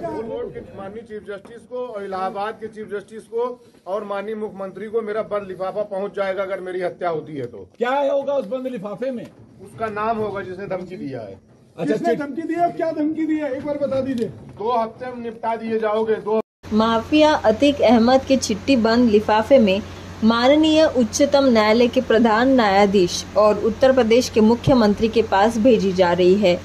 के माननीय chief justice को और इलाहाबाद के चीफ जस्टिस को और माननीय मुख्यमंत्री को मेरा बंद लिफाफा पहुंच जाएगा अगर मेरी हत्या होती है तो। क्या होगा उस बंद लिफाफे में? उसका नाम होगा जिसने धमकी दिया है। अच्छा, जिसने धमकी दी है, क्या धमकी दी है एक बार बता दीजिए। 2 हफ्ते में निपटा दिए जाओगे। 2 माफिया अतीक अहमद के चिट्ठी बंद लिफाफे में माननीय उच्चतम न्यायालय के प्रधान न्यायाधीश और उत्तर प्रदेश के मुख्यमंत्री के पास भेजी जा रही है।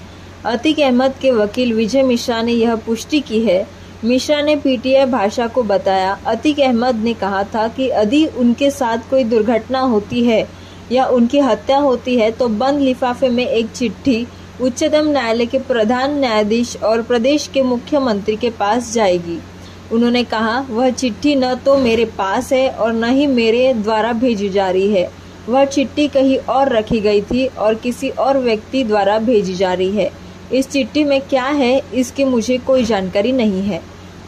अतीक अहमद के वकील विजय मिश्रा ने यह पुष्टि की है। मिश्रा ने पीटीआई भाषा को बताया, अतीक अहमद ने कहा था कि यदि उनके साथ कोई दुर्घटना होती है या उनकी हत्या होती है तो बंद लिफाफे में एक चिट्ठी उच्चतम न्यायालय के प्रधान न्यायाधीश और प्रदेश के मुख्यमंत्री के पास जाएगी। उन्होंने कहा, वह चिट्ठी न तो मेरे पास है और न ही मेरे द्वारा भेजी जा रही है। वह चिट्ठी कहीं और रखी गई थी और किसी और व्यक्ति द्वारा भेजी जा रही है। इस चिट्ठी में क्या है इसकी मुझे कोई जानकारी नहीं है।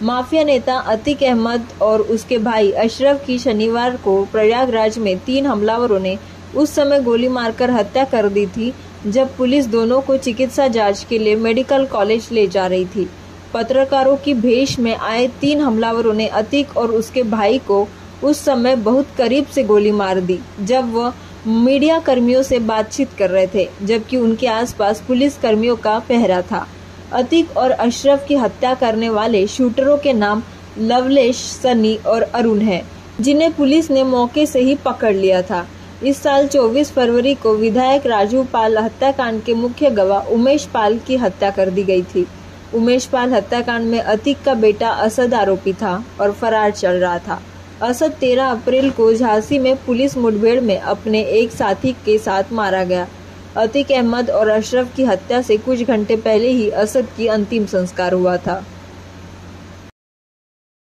माफिया नेता अतीक अहमद और उसके भाई अशरफ की शनिवार को प्रयागराज में 3 हमलावरों ने उस समय गोली मारकर हत्या कर दी थी जब पुलिस दोनों को चिकित्सा जांच के लिए मेडिकल कॉलेज ले जा रही थी। पत्रकारों की भेष में आए 3 हमलावरों ने अतीक और उसके भाई को उस समय बहुत करीब से गोली मार दी जब वह मीडिया कर्मियों से बातचीत कर रहे थे, जबकि उनके आसपास पुलिस कर्मियों का पहरा था। अतीक और अशरफ की हत्या करने वाले शूटरों के नाम लवलेश, सनी और अरुण हैं, जिन्हें पुलिस ने मौके से ही पकड़ लिया था। इस साल 24 फरवरी को विधायक राजू पाल हत्याकांड के मुख्य गवाह उमेश पाल की हत्या कर दी गई थी। उमेश पाल हत्याकांड में अतीक का बेटा असद आरोपी था और फरार चल रहा था। असद 13 अप्रैल को झांसी में पुलिस मुठभेड़ में अपने एक साथी के साथ मारा गया। अतीक अहमद और अशरफ की हत्या से कुछ घंटे पहले ही असद की अंतिम संस्कार हुआ था।